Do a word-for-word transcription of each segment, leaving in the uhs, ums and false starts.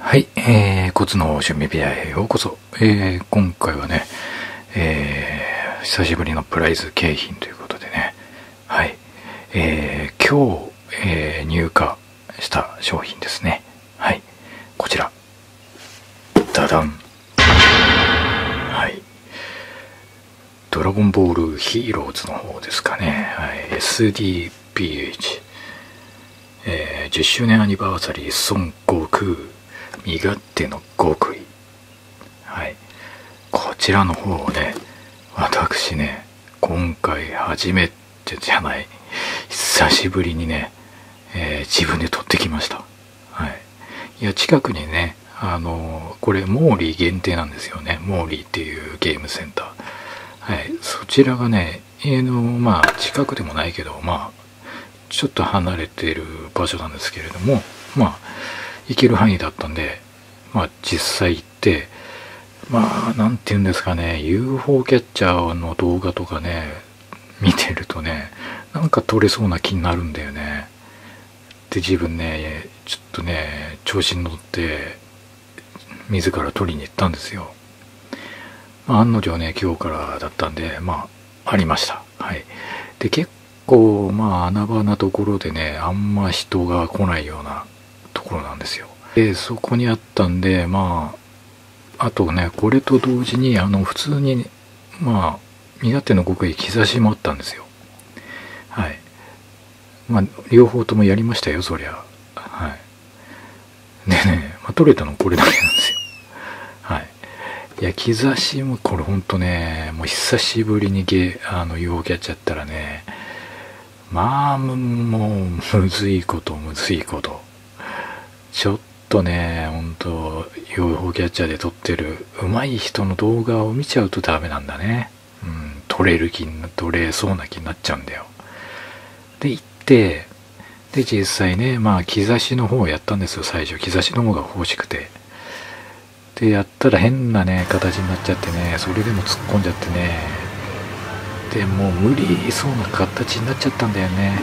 はい、えー、コツの趣味部屋へようこそ。えー、今回はね、えー、久しぶりのプライズ景品ということでね、はい、えー、今日、えー、入荷した商品ですね。はい、こちら、ダダン。はい、ドラゴンボールヒーローズの方ですかね。はい、エスディーピーエイチ。えー、じゅっしゅうねんアニバーサリー孫悟空身勝手の極意、はい、こちらの方をね、私ね、今回初めてじゃない久しぶりにね、えー、自分で撮ってきました、はい、いや近くにね、あのー、これモーリー限定なんですよね。モーリーっていうゲームセンター、はい、そちらがね、えーのまあ、近くでもないけど、まあちょっと離れている場所なんですけれども、まあ行ける範囲だったんで、まあ実際行って、まあなんていうんですかね、ユーフォー キャッチャーの動画とかね見てるとね、なんか撮れそうな気になるんだよね。で自分ね、ちょっとね調子に乗って自ら撮りに行ったんですよ。まあ案の定ね、今日からだったんで、まあありました。はい。で結構こうまあ穴場なところでね、あんま人が来ないようなところなんですよ。でそこにあったんで、まああとね、これと同時にあの普通にまあ身勝手の極意兆しもあったんですよ。はい、まあ両方ともやりましたよ、そりゃ。はい。でね、まあ、取れたのこれだけなんですよ。はい。いや兆しもこれほんとね、もう久しぶりにゲあの ユーフォー キャッチャーやったらね、まあもうむずいことむずいこと、ちょっとねほんと ユーフォー キャッチャーで撮ってる上手い人の動画を見ちゃうとダメなんだね。うん、撮れる気に撮れそうな気になっちゃうんだよ。で行って、で実際ね、まあ兆しの方をやったんですよ。最初兆しの方が欲しくて、でやったら変なね形になっちゃってね、それでも突っ込んじゃってね、でもう無理そうな形になっちゃったんだよね。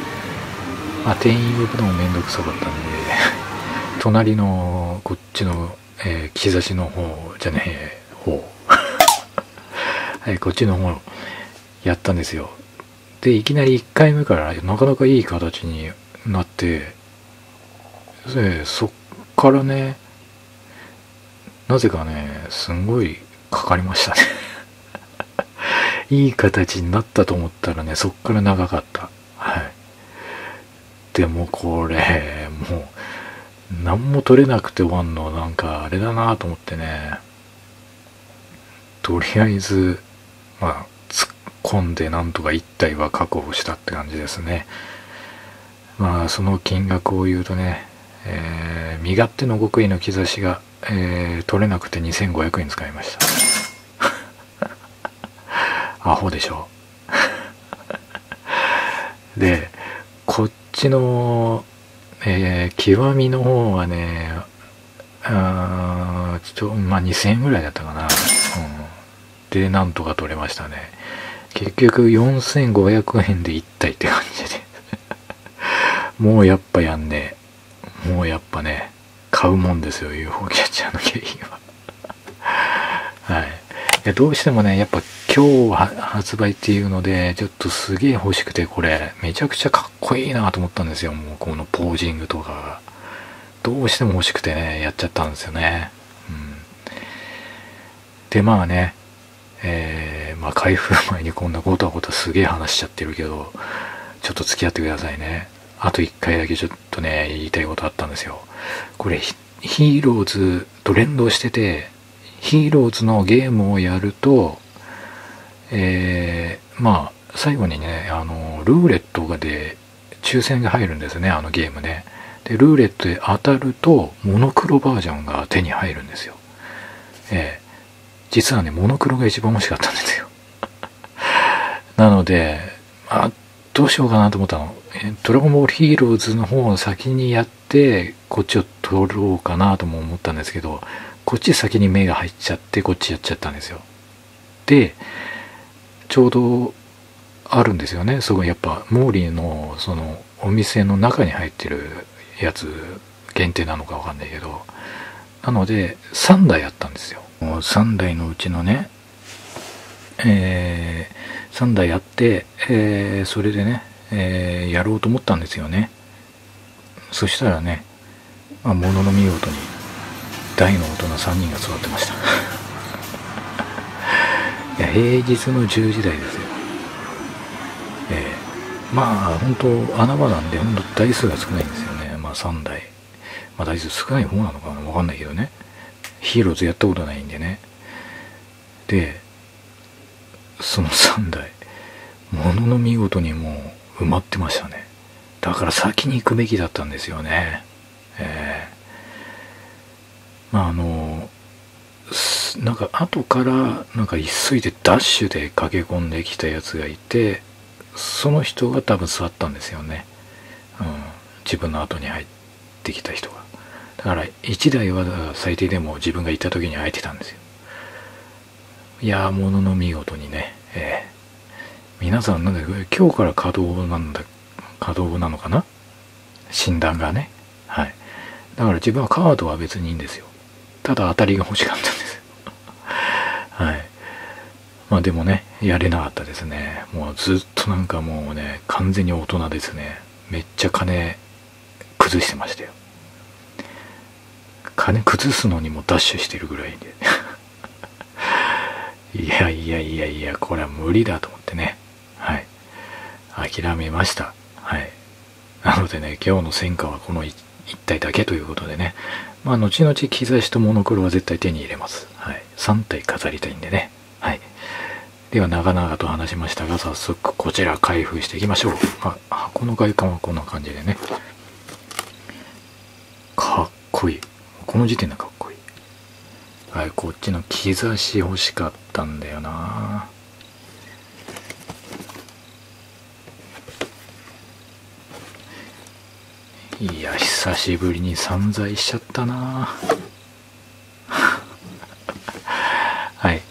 まあ、店員呼ぶのもめんどくさかったんで隣のこっちの、えー、兆しの方じゃねえ方はい、こっちの方やったんですよ。でいきなりいっかいめからなかなかいい形になって、でそっからね、なぜかねすんごいかかりましたねいい形になったと思ったらね、そっから長かった。はい。でもこれ、もう、何も取れなくて終わんの、なんかあれだなぁと思ってね、とりあえず、まあ、突っ込んでなんとかいち体は確保したって感じですね。まあ、その金額を言うとね、えー、身勝手の極意の兆しが、えー、取れなくてにせんごひゃくえん使いました。アホでしょでこっちの、えー、極みの方はね、あちょっとまあにせんえんぐらいだったかな、うん、でなんとか取れましたね。結局よんせんごひゃくえんでいち体って感じでもうやっぱやんねえ、もうやっぱね買うもんですよ、 ユーフォー キャッチャーの景品ははい、どうしてもね、やっぱ今日発売っていうので、ちょっとすげえ欲しくて、これ、めちゃくちゃかっこいいなと思ったんですよ。もうこのポージングとかが。どうしても欲しくてね、やっちゃったんですよね。うん、で、まあね、えー、まあ開封前にこんなゴタゴタすげえ話しちゃってるけど、ちょっと付き合ってくださいね。あと一回だけちょっとね、言いたいことあったんですよ。これ、ヒーローズと連動してて、ヒーローズのゲームをやると、えー、まあ、最後にね、あの、ルーレットで抽選が入るんですね、あのゲームね。で、ルーレットで当たると、モノクロバージョンが手に入るんですよ。えー、実はね、モノクロが一番欲しかったんですよ。なので、まあ、どうしようかなと思ったの。ドラゴンボールヒーローズの方を先にやって、こっちを取ろうかなとも思ったんですけど、こっち先に目が入っちゃってこっちやっちゃったんですよ。でちょうどあるんですよね、すごいやっぱモーリーのそのお店の中に入ってるやつ限定なのかわかんないけど、なのでさんだいあったんですよ。さんだいのうちのね、えー、さんだいあって、えー、それでね、えー、やろうと思ったんですよね。そしたらね、まあ、ものの見事に大の大人さんにんが座ってましたいや平日のじゅうじだいですよ。えー、まあ本当穴場なんで、本当台数が少ないんですよね。まあさんだい、まあ、台数少ない方なのかな、わかんないけどね。ヒーローズやったことないんでね。でそのさんだい、ものの見事にもう埋まってましたね。だから先に行くべきだったんですよね。えー、まああのなんか後からなんか急いでダッシュで駆け込んできたやつがいて、その人が多分座ったんですよね。うん、自分の後に入ってきた人が。だからいちだいは最低でも自分が行った時に空いてたんですよ。いやー、ものの見事にね、えー、皆さんなんだけど今日から稼働なんだ稼働なのかな、診断がね。はい。だから自分はカードは別にいいんですよ。ただ当たりが欲しかったんですはい。まあでもね、やれなかったですね。もうずっとなんかもうね、完全に大人ですね。めっちゃ金崩してましたよ。金崩すのにもダッシュしてるぐらいでいやいやいやいや、これは無理だと思ってね、はい諦めました。はいなのでね、今日の戦果はこのいったいだけということでね、まあ後々機材とモノクロは絶対手に入れます。はいさんたい飾りたいんでね。はいでは長々と話しましたが、早速こちら開封していきましょう。まあ箱の外観はこんな感じでね、かっこいい。この時点でかっこいい。はい、こっちの兆し欲しかったんだよな。いや、久しぶりに散財しちゃったなはい。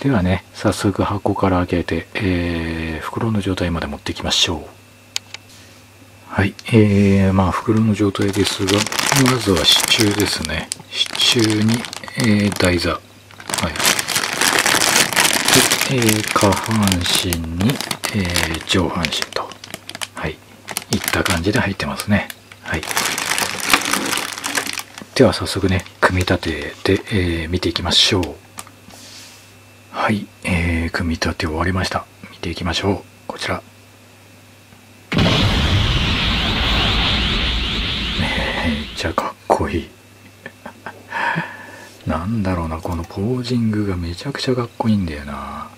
ではね、早速箱から開けて、えー、袋の状態まで持ってきましょう。はい、えー、まあ袋の状態ですが、まずは支柱ですね。支柱に、えー、台座。はい。で、えー、下半身に、えー、上半身と。はい。いった感じで入ってますね。はい。では早速ね、組み立てて、えー、見ていきましょう。はい、えー、組み立て終わりました。見ていきましょう。こちら。めっちゃかっこいいなんだろうな、このポージングがめちゃくちゃかっこいいんだよな。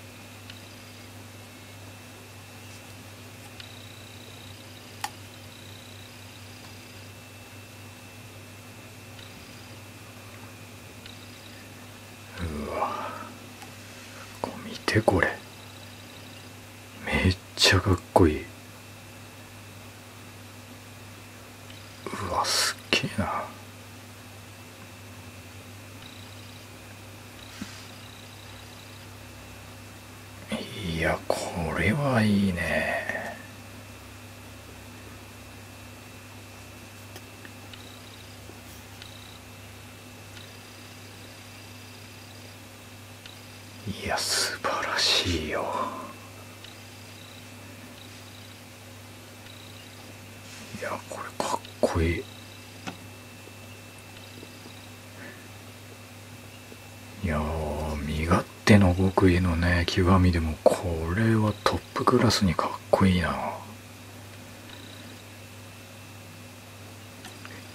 うわ、こう見て、これめっちゃかっこいい。うわ、すっいいな。いや、これはいいね。いや、素晴らしいよ。いや、これかっこいい。いやー、身勝手の極意のね極みでも、これはトップクラスにかっこいいな。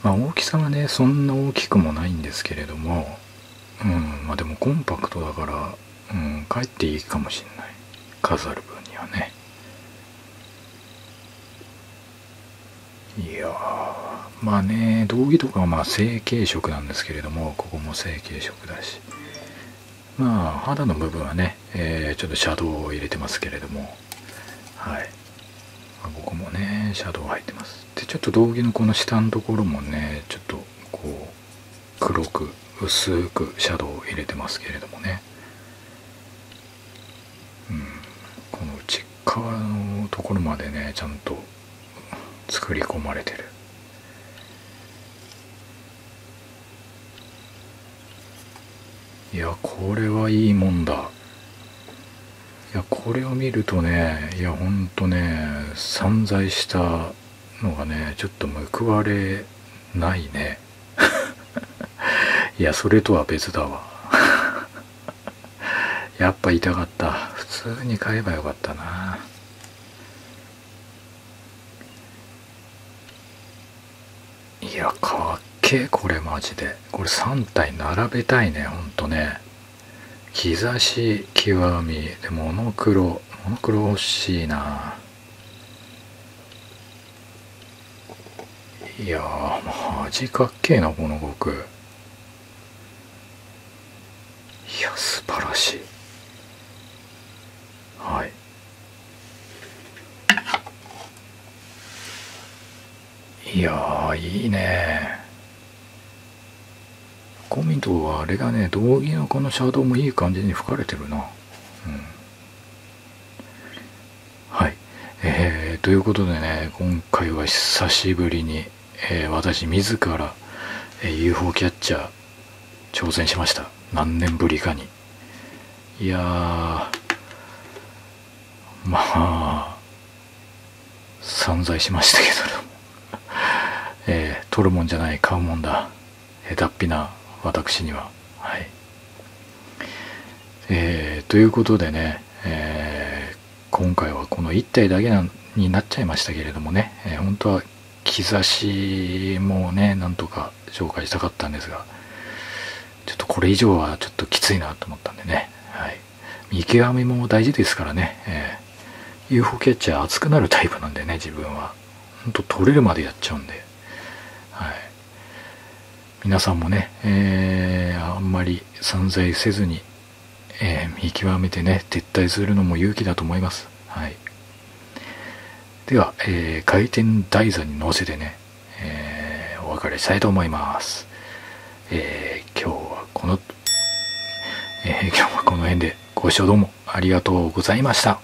まあ大きさはねそんな大きくもないんですけれども、うんまあでもコンパクトだから、うん、かえっていいかもしれない、飾る分にはね。いやー、まあね、道着とかはまあ成型色なんですけれども、ここも成型色だし、まあ肌の部分はね、えー、ちょっとシャドウを入れてますけれども、はい、まあ、ここもねシャドウ入ってます。でちょっと道着のこの下のところもね、ちょっとこう黒く薄くシャドウを入れてますけれどもね、うんこの内側のところまでねちゃんと作り込まれてる。いやこれはいいもんだ。いやこれを見るとね、いやほんとね、散財したのがねちょっと報われないねいやそれとは別だわやっぱ痛かった。普通に買えばよかったな。いやかっけえこれマジで。これさんたい並べたいね。ほんとね、兆し極みでモノクロ、モノクロ欲しいな。いやーマジかっけえなこの極。いや素晴らしい。はい、いやーいいね。コミトはあれだね、道着のこのシャドウもいい感じに吹かれてるな、うん、はい、えー、ということでね、今回は久しぶりに、えー、私自ら、えー、ユーフォー キャッチャー挑戦しました。何年ぶりかに。いやーまあ散財しましたけど、えー、取るもんじゃない、買うもんだ、えー、脱皮な私には。はい、えー、ということでね、えー、今回はこのいったいだけなになっちゃいましたけれどもね、えー、本当は兆しもねなんとか紹介したかったんですが、ちょっとこれ以上はちょっときついなと思ったんでね、はい、見極めも大事ですからね、えー、ユーフォー キャッチャー熱くなるタイプなんでね、自分は本当取れるまでやっちゃうんで、はい、皆さんもね、えー、あんまり散財せずに、えー、見極めてね、撤退するのも勇気だと思います。はい、では、えー、回転台座に乗せてね、えー、お別れしたいと思います。えー、今日はこの、えー、今日はこの辺でご視聴どうもありがとうございました。